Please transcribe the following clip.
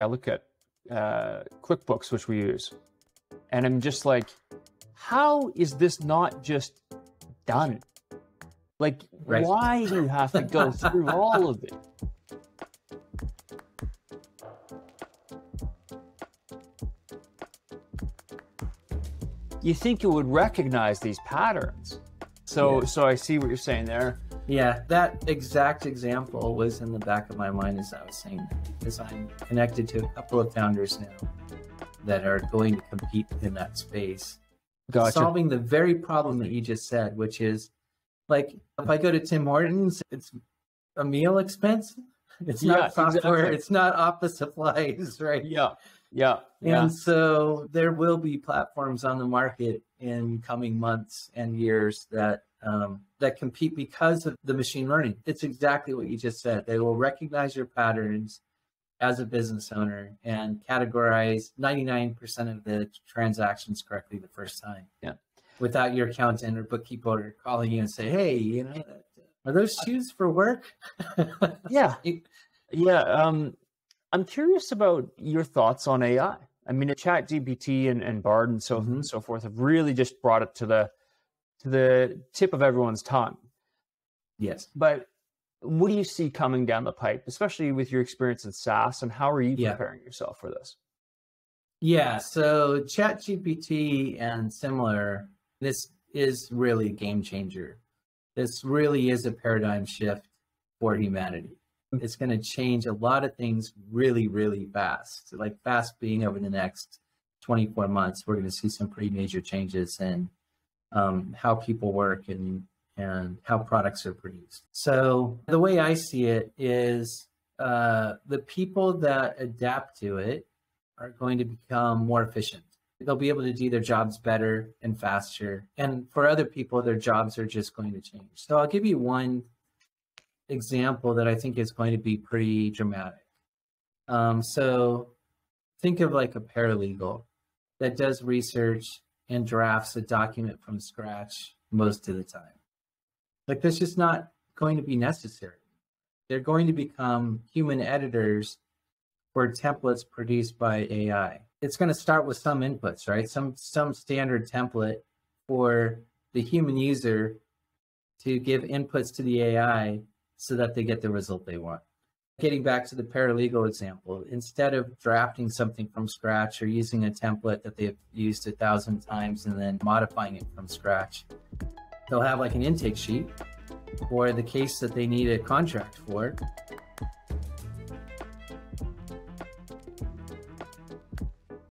I look at QuickBooks, which we use, and I'm just like, how is this not just done? Like, right. Why do you have to go through all of it? You think you would recognize these patterns. So, yeah. So I see what you're saying there. Yeah, that exact example was in the back of my mind as I was saying that, because I'm connected to a couple of founders now that are going to compete in that space. Gotcha. Solving the very problem that you just said, which is like, if I go to Tim Hortons, it's a meal expense. It's not software. Exactly. It's not office supplies, right? Yeah. Yeah. And so there will be platforms on the market in coming months and years that that compete because of the machine learning. It's exactly what you just said. They will recognize your patterns as a business owner and categorize 99% of the transactions correctly the first time. Yeah. Without your accountant or bookkeeper calling you and say, hey, you know, are those shoes for work? Yeah. Yeah. I'm curious about your thoughts on AI. I mean, ChatGPT and Bard and so and so forth have really just brought it to the tip of everyone's tongue. Yes. But what do you see coming down the pipe, especially with your experience in SaaS, and how are you preparing yourself for this? Yeah, so ChatGPT and similar, this is really a game changer. This really is a paradigm shift for humanity. It's going to change a lot of things really, really fast. Like fast being over the next 24 months, we're going to see some pretty major changes in how people work and how products are produced. So the way I see it is the people that adapt to it are going to become more efficient. They'll be able to do their jobs better and faster. And for other people, their jobs are just going to change. So I'll give you one example that I think is going to be pretty dramatic. So think of like a paralegal that does research and drafts a document from scratch most of the time. Like, that's just not going to be necessary. They're going to become human editors for templates produced by AI. It's going to start with some inputs, right? Some standard template for the human user to give inputs to the AI so that they get the result they want. Getting back to the paralegal example, instead of drafting something from scratch or using a template that they've used 1,000 times and then modifying it from scratch, they'll have like an intake sheet or the case that they need a contract for.